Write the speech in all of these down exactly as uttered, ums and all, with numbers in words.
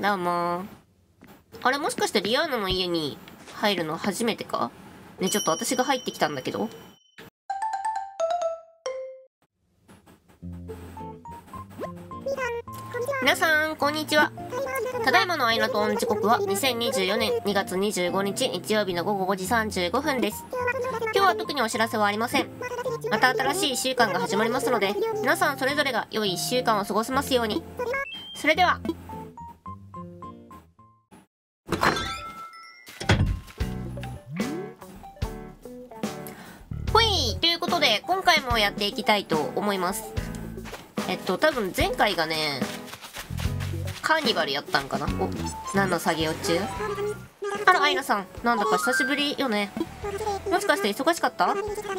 どうも。あれ、もしかしてリアーナの家に入るの初めてかね。ちょっと私が入ってきたんだけど。皆さんこんにちは。ただいまのあいなとオン時刻はにせんにじゅうよねんにがつにじゅうごにち日曜日の午後ごじさんじゅうごふんです。今日は特にお知らせはありません。また新しいいっしゅうかんが始まりますので、皆さんそれぞれが良いいっしゅうかんを過ごせますように。それではほいということで、今回もやっていきたいと思います。えっと多分前回がねカーニバルやったんかな。お、何の作業中？あら、アイナさん、なんだか久しぶりよね。もしかして忙しかった？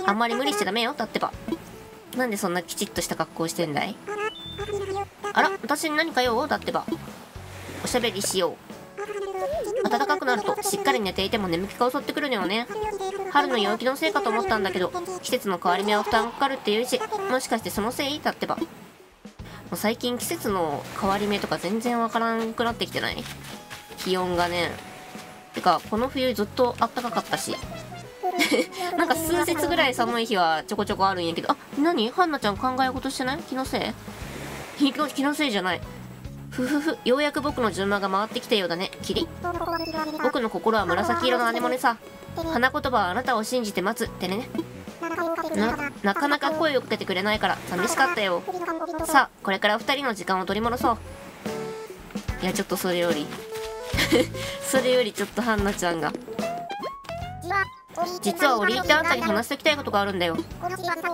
あんまり無理しちゃダメよ、だってば。なんでそんなきちっとした格好してんだい？あら、私に何か用？だってば。おしゃべりしよう。暖かくなると、しっかり寝ていても眠気が襲ってくるのよね。春の陽気のせいかと思ったんだけど、季節の変わり目は負担がかかるっていうし、もしかしてそのせい？だってば。最近季節の変わり目とか全然わからんくなってきてない？気温がね。てかこの冬ずっとあったかかったしなんか数日ぐらい寒い日はちょこちょこあるんやけど。あ、何？ハンナちゃん考え事してない？気のせい？気のせいじゃない。ふふふ、ようやく僕の順番が回ってきたようだね、キリ。僕の心は紫色の姉もねさ。花言葉はあなたを信じて待つってね。な, なかなか声をかけてくれないから寂しかったよ。さあこれからふたりの時間を取り戻そう。いやちょっとそれよりそれよりちょっとハンナちゃんが、実はオリーってあんたに話しておきたいことがあるんだよ。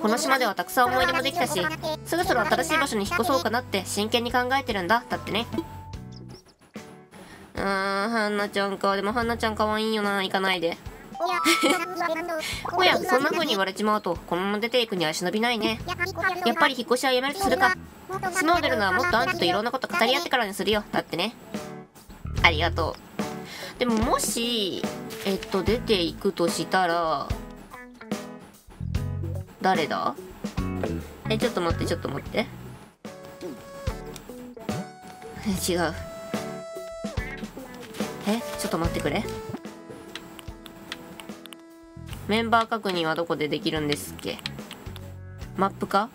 この島ではたくさん思い出もできたし、そろそろ新しい場所に引っ越そうかなって真剣に考えてるんだ。だってね。うーん、ハンナちゃんか。でもハンナちゃんかわいいよな。行かないでおや、そんな風に言われちまうとこのまま出ていくには忍びないね。やっぱり引っ越しはやめるとするか。島を出るのはもっとあんたといろんなこと語り合ってからにするよ。だってね。ありがとう。でももしえっと出ていくとしたら誰だ？え、ちょっと待ってちょっと待って違う。え、ちょっと待ってくれ。メンバー確認はどこでできるんですっけ？マップか？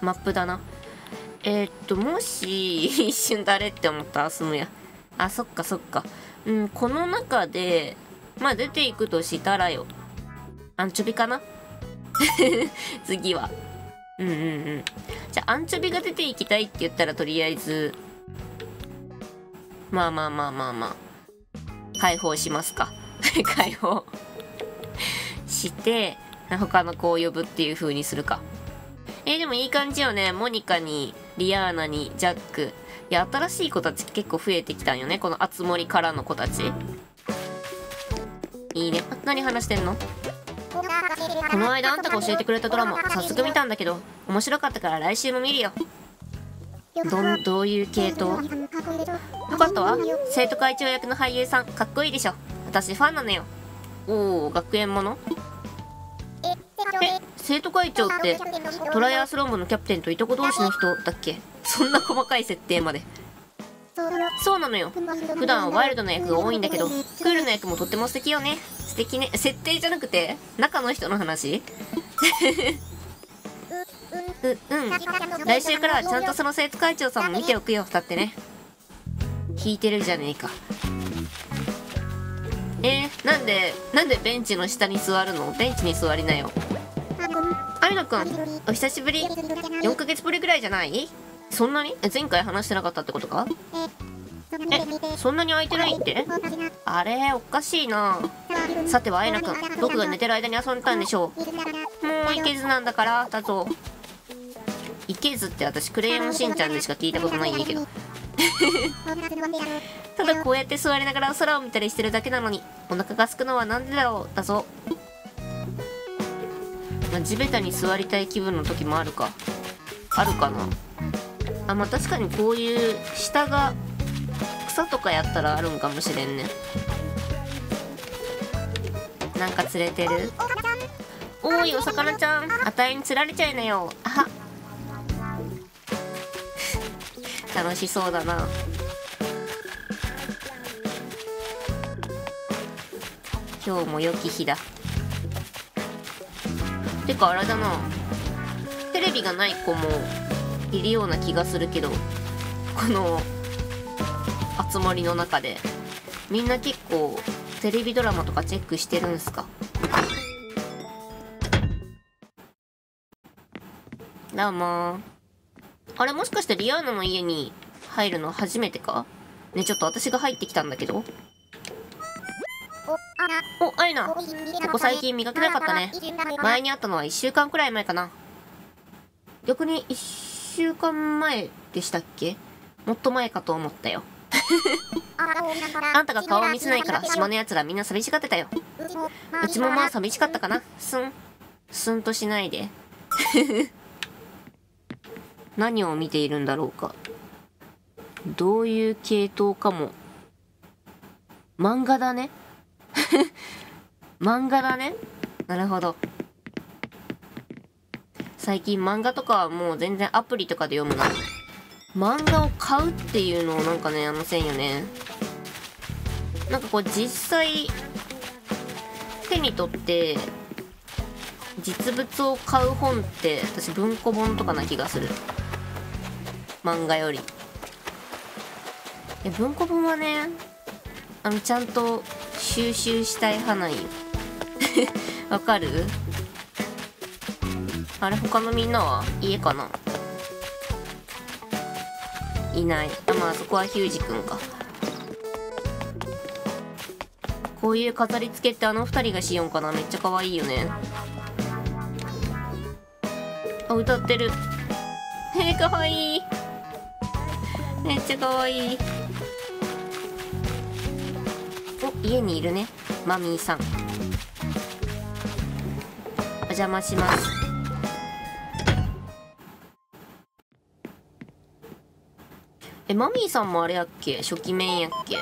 マップだな。えー、っと、もし、一瞬誰って思ったら済むや。あ、そっかそっか。うん、この中で、まあ出ていくとしたらよ。アンチョビかな次は。うんうんうん。じゃあ、アンチョビが出ていきたいって言ったら、とりあえず、まあまあまあまあまあ、解放しますか。解放して他の子を呼ぶっていう風にするか。えー、でもいい感じよね。モニカにリアーナにジャック。いや新しい子たち結構増えてきたんよね。このあつ森からの子たちいいね。何話してんの？この間あんたが教えてくれたドラマ早速見たんだけど面白かったから来週も見るよ。どんどういう系統？よかったわ。生徒会長役の俳優さんかっこいいでしょ。私ファンなのよ。おお、学園もの？え、生徒会長ってトライアスロン部のキャプテンといとこ同士の人だっけ？そんな細かい設定まで。そうなのよ。普段はワイルドな役が多いんだけどクールな役もとっても素敵よね。素敵ね。設定じゃなくて中の人の話う、うん、来週からはちゃんとその生徒会長さんも見ておくよ。だってね。引いてるじゃねえか。えー、なんで、なんでベンチの下に座るの？ベンチに座りなよ。あいなくん、お久しぶり。よんかげつぶりぐらいじゃない？そんなに？前回話してなかったってことか？え、そんなに空いてないって？あれ、おかしいな。さてはあいなくん、僕が寝てる間に遊んでたんでしょう。もういけずなんだから、だと。いけずって私、クレヨンしんちゃんでしか聞いたことないんだけど。ただこうやって座りながら空を見たりしてるだけなのにお腹が空くのはなんでだろうだぞ。まあ、地べたに座りたい気分の時もあるかあるかなあ。まあ確かにこういう下が草とかやったらあるんかもしれんね。なんか釣れてる？おいお魚ちゃん、あたいに釣られちゃいなよ。あは楽しそうだな。今日も良き日だ。てかあれだな、テレビがない子もいるような気がするけど、この集まりの中でみんな結構テレビドラマとかチェックしてるんすか？どうも。あれ、もしかしてリアーナの家に入るの初めてかね。ちょっと私が入ってきたんだけど。お、アイナ、ここ最近見かけなかったね。前に会ったのはいっしゅうかんくらい前かな。逆にいっしゅうかんまえでしたっけ？もっと前かと思ったよ。あんたが顔を見せないから島のやつらみんな寂しがってたよ。うちもまあ寂しかったかな。すんすんとしないで。何を見ているんだろうか。どういう系統かも。漫画だね。漫画だね。なるほど。最近漫画とかはもう全然アプリとかで読むな。漫画を買うっていうのをなんかね、あのせんよね。なんかこう実際手に取って実物を買う本って私文庫本とかな気がする。漫画より。文庫本はね、あのちゃんと収集したい派なんよ。わかる？あれ、他のみんなは家かな？いない。あ、まあそこはヒュージくんか。こういう飾り付けってあの二人がしよんかな。めっちゃ可愛いよね。あ、歌ってる。えー、可愛い。めっちゃ可愛い。お、家にいるね、マミーさん。お邪魔します。え、マミーさんもあれやっけ、初期面やっけ。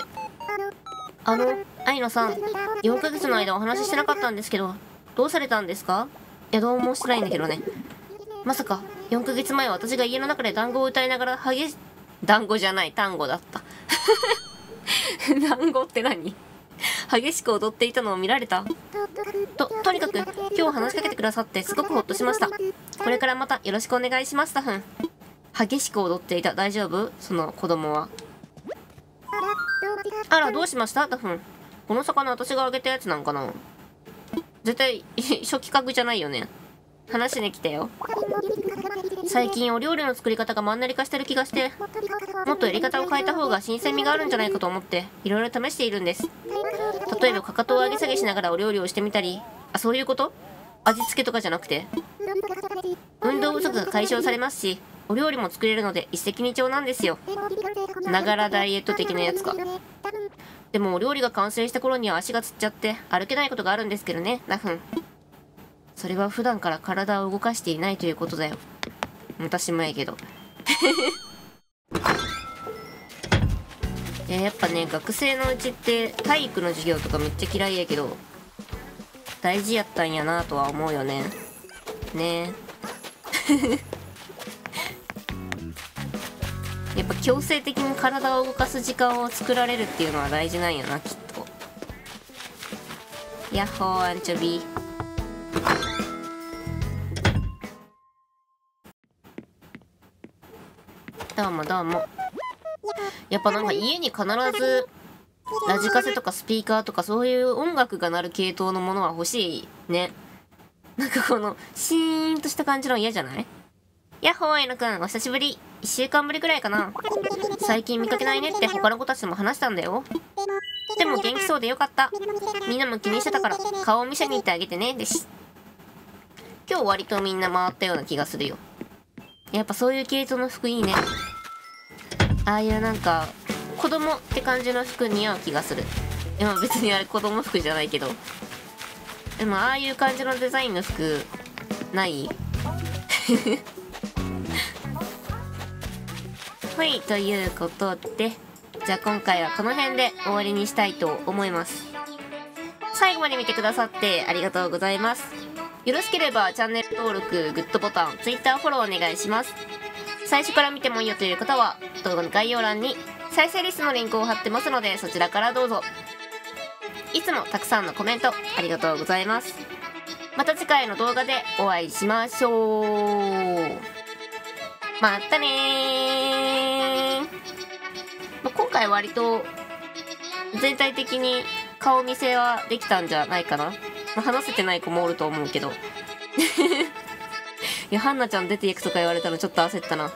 あの、アイナさん、よんかげつの間お話ししてなかったんですけど、どうされたんですか？いや、どうもしてないんだけどね。まさか、よんかげつまえは私が家の中で団子を歌いながら激し、団子じゃない、単語だった。団子って何？激しく踊っていたのを見られた？と、とにかく、今日話しかけてくださってすごくほっとしました。これからまたよろしくお願いします、タフン。激しく踊っていた、大丈夫？その子供は。あら、どうしました、タフン。この魚私があげたやつなんかな？絶対、初期格じゃないよね。話しに来たよ。最近お料理の作り方がマンネリ化してる気がして、もっとやり方を変えた方が新鮮味があるんじゃないかと思っていろいろ試しているんです。例えばかかとを上げ下げしながらお料理をしてみたり。あ、そういうこと？味付けとかじゃなくて。運動不足が解消されますし、お料理も作れるので一石二鳥なんですよ。ながらダイエット的なやつか。でもお料理が完成した頃には足がつっちゃって歩けないことがあるんですけどね、ラフン。それは普段から体を動かしていないということだよ。私もやけど。いや、やっぱね、学生のうちって体育の授業とかめっちゃ嫌いやけど、大事やったんやなとは思うよね。ねえ。やっぱ強制的に体を動かす時間を作られるっていうのは大事なんやな、きっと。ヤッホー、アンチョビー。どうもどうも。やっぱなんか家に必ずラジカセとかスピーカーとかそういう音楽が鳴る系統のものは欲しいね。なんかこのシーンとした感じの嫌じゃない？やっほー、えのくん、お久しぶり。いっしゅうかんぶりくらいかな。最近見かけないねって他の子たちとも話したんだよ。でも元気そうでよかった。みんなも気にしてたから顔を見せに行ってあげてね。です。今日割とみんな回ったような気がするよ。やっぱそういう系統の服いいね。ああいうなんか子供って感じの服似合う気がする。でも別にあれ子供服じゃないけど、でもああいう感じのデザインの服ない？はい、ということで、じゃあ今回はこの辺で終わりにしたいと思います。最後まで見てくださってありがとうございます。よろしければチャンネル登録、グッドボタン、ツイッターフォローお願いします。最初から見てもいいよという方は動画の概要欄に再生リストのリンクを貼ってますので、そちらからどうぞ。いつもたくさんのコメントありがとうございます。また次回の動画でお会いしましょう。またねー。まあ、今回割と全体的に顔見せはできたんじゃないかな。まあ、話せてない子もおると思うけどいや、ハンナちゃん出ていくとか言われたらちょっと焦ったな。